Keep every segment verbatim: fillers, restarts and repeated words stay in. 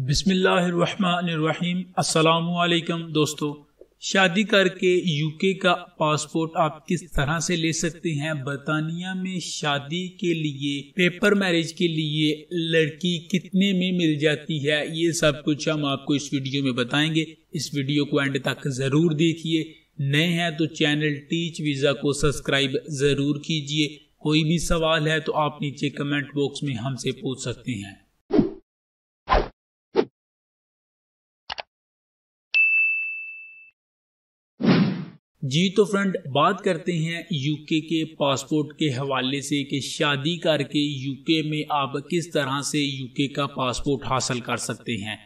बिस्मिल्लाहिर्रहमानिर्रहीम। अस्सलामुअलैकुम दोस्तों, शादी करके यूके का पासपोर्ट आप किस तरह से ले सकते हैं, बरतानिया में शादी के लिए पेपर मैरिज के लिए लड़की कितने में मिल जाती है, ये सब कुछ हम आपको इस वीडियो में बताएंगे। इस वीडियो को एंड तक जरूर देखिए। नए हैं तो चैनल टीच वीज़ा को सब्सक्राइब जरूर कीजिए। कोई भी सवाल है तो आप नीचे कमेंट बॉक्स में हमसे पूछ सकते हैं। जी तो फ्रेंड, बात करते हैं यूके के पासपोर्ट के हवाले से कि शादी करके यूके में आप किस तरह से यूके का पासपोर्ट हासिल कर सकते हैं।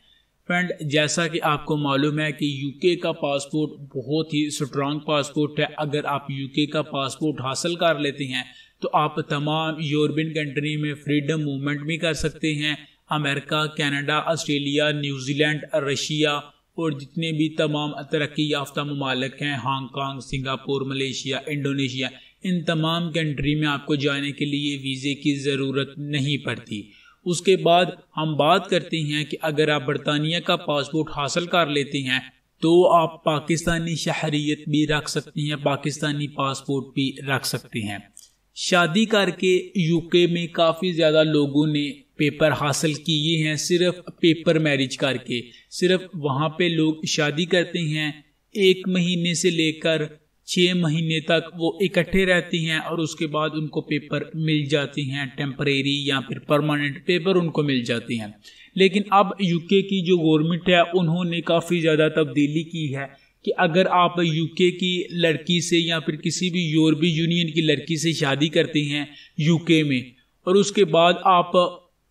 फ्रेंड, जैसा कि आपको मालूम है कि यूके का पासपोर्ट बहुत ही स्ट्रांग पासपोर्ट है। अगर आप यूके का पासपोर्ट हासिल कर लेते हैं तो आप तमाम यूरोपियन कंट्री में फ्रीडम मूवमेंट भी कर सकते हैं। America, Canada, Australia, New Zealand, Russia और जितने भी तमाम तरक्की याफ्ता ममालिक हैं, हांगकॉन्ग, सिंगापुर, मलेशिया, इंडोनेशिया, इन तमाम कंट्री में आपको जाने के लिए वीज़े की ज़रूरत नहीं पड़ती। उसके बाद हम बात करते हैं कि अगर आप बरतानिया का पासपोर्ट हासिल कर लेते हैं तो आप पाकिस्तानी शहरियत भी रख सकते हैं, पाकिस्तानी पासपोर्ट भी रख सकते हैं। शादी करके यूके में काफ़ी ज़्यादा लोगों ने पेपर हासिल किए हैं, सिर्फ पेपर मैरिज करके। सिर्फ वहाँ पे लोग शादी करते हैं, एक महीने से लेकर छः महीने तक वो इकट्ठे रहती हैं और उसके बाद उनको पेपर मिल जाते हैं, टेम्परेरी या फिर परमानेंट पेपर उनको मिल जाते हैं। लेकिन अब यूके की जो गवर्नमेंट है उन्होंने काफ़ी ज़्यादा तब्दीली की है कि अगर आप यूके की लड़की से या फिर किसी भी यूरोपीय यूनियन की लड़की से शादी करते हैं यूके में और उसके बाद आप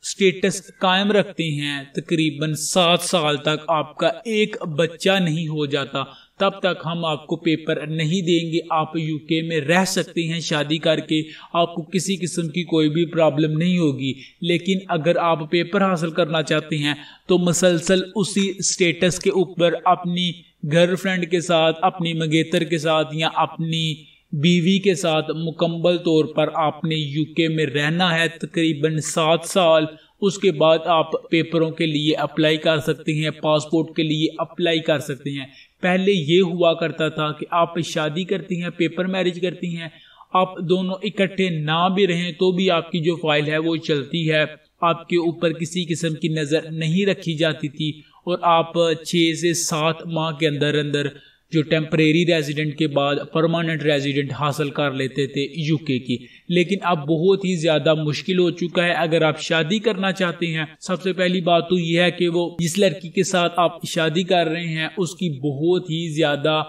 स्टेटस कायम रखते हैं तकरीबन सात साल तक, आपका एक बच्चा नहीं हो जाता, तब तक हम आपको पेपर नहीं देंगे, आप यूके में रह सकते हैं शादी करके, आपको किसी किस्म की कोई भी प्रॉब्लम नहीं होगी। लेकिन अगर आप पेपर हासिल करना चाहते हैं तो मसलसल उसी स्टेटस के ऊपर अपनी गर्लफ्रेंड के साथ, अपनी मंगेतर के साथ या अपनी बीवी के साथ मुकम्मल तौर पर आपने यूके में रहना है तकरीबन सात साल। उसके बाद आप पेपरों के लिए अप्लाई कर सकते हैं, पासपोर्ट के लिए अप्लाई कर सकते हैं। पहले ये हुआ करता था कि आप शादी करती हैं, पेपर मैरिज करती हैं, आप दोनों इकट्ठे ना भी रहें तो भी आपकी जो फाइल है वो चलती है, आपके ऊपर किसी किस्म की नज़र नहीं रखी जाती थी और आप छः से सात माह के अंदर अंदर जो टेम्परेरी रेजिडेंट के बाद परमानेंट रेजिडेंट हासिल कर लेते थे यूके की। लेकिन अब बहुत ही ज़्यादा मुश्किल हो चुका है। अगर आप शादी करना चाहते हैं, सबसे पहली बात तो यह है कि वो जिस लड़की के साथ आप शादी कर रहे हैं उसकी बहुत ही ज़्यादा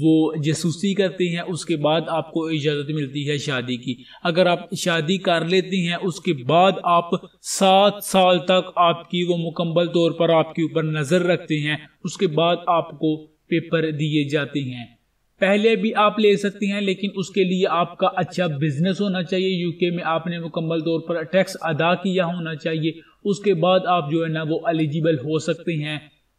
वो जासूसी करते हैं, उसके बाद आपको इजाज़त मिलती है शादी की। अगर आप शादी कर लेते हैं उसके बाद आप सात साल तक आपकी वो मुकम्मल तौर पर आपके ऊपर नज़र रखते हैं, उसके बाद आपको पेपर दिए जाते हैं। पहले भी आप ले सकते हैं लेकिन उसके लिए आपका अच्छा बिजनेस होना चाहिए, यूके में आपने मुकम्मल तौर पर टैक्स अदा किया होना चाहिए, उसके बाद आप जो है ना वो एलिजिबल हो सकते हैं।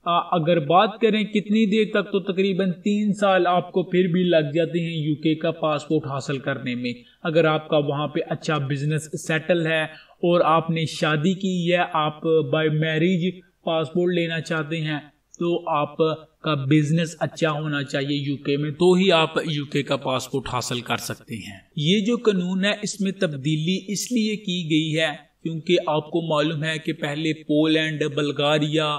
आ, अगर बात करें कितनी देर तक, तो तकरीबन तीन साल आपको फिर भी लग जाते हैं यूके का पासपोर्ट हासिल करने में। अगर आपका वहाँ पे अच्छा बिजनेस सेटल है और आपने शादी की है, आप बाय मैरिज पासपोर्ट लेना चाहते हैं तो आप का बिजनेस अच्छा होना चाहिए यूके में, तो ही आप यूके का पासपोर्ट हासिल कर सकते हैं। ये जो कानून है इसमें तब्दीली इसलिए की गई है क्योंकि आपको मालूम है कि पहले पोलैंड, बल्गारिया,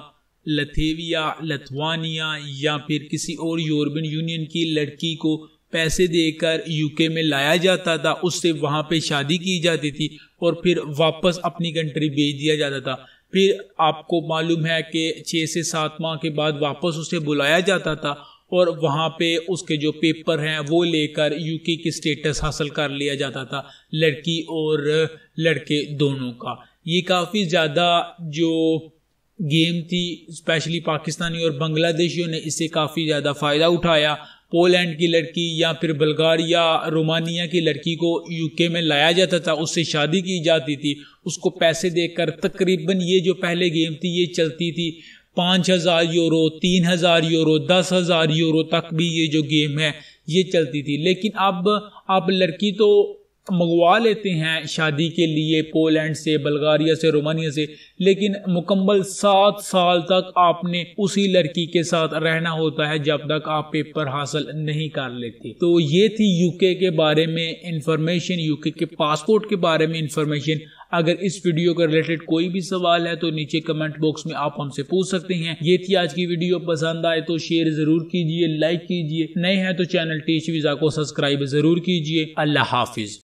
लथेविया, लथवानिया या फिर किसी और यूरोपियन यूनियन की लड़की को पैसे देकर यूके में लाया जाता था, उससे वहाँ पे शादी की जाती थी और फिर वापस अपनी कंट्री भेज दिया जाता था। फिर आपको मालूम है कि छः से सात माह के बाद वापस उसे बुलाया जाता था और वहाँ पे उसके जो पेपर हैं वो लेकर यूके की स्टेटस हासिल कर लिया जाता था, लड़की और लड़के दोनों का। ये काफ़ी ज़्यादा जो गेम थी, स्पेशली पाकिस्तानी और बांग्लादेशियों ने इससे काफ़ी ज़्यादा फ़ायदा उठाया। पोलैंड की लड़की या फिर बल्गारिया, रोमानिया की लड़की को यूके में लाया जाता था, उससे शादी की जाती थी, उसको पैसे देकर तकरीबन ये जो पहले गेम थी ये चलती थी, पाँच हज़ार यूरो, तीन हज़ार यूरो, दस हज़ार यूरो तक भी ये जो गेम है ये चलती थी। लेकिन अब आप लड़की तो मंगवा लेते हैं शादी के लिए पोलैंड से, बल्गारिया से, रोमानिया से, लेकिन मुकम्मल सात साल तक आपने उसी लड़की के साथ रहना होता है जब तक आप पेपर हासिल नहीं कर लेते। तो ये थी यूके के बारे में इंफॉर्मेशन, यूके के पासपोर्ट के बारे में इंफॉर्मेशन। अगर इस वीडियो के रिलेटेड कोई भी सवाल है तो नीचे कमेंट बॉक्स में आप हमसे पूछ सकते हैं। ये थी आज की वीडियो, पसंद आए तो शेयर जरूर कीजिए, लाइक कीजिए, नए हैं तो चैनल टीच वीजा को सब्सक्राइब जरूर कीजिए। अल्लाह हाफिज।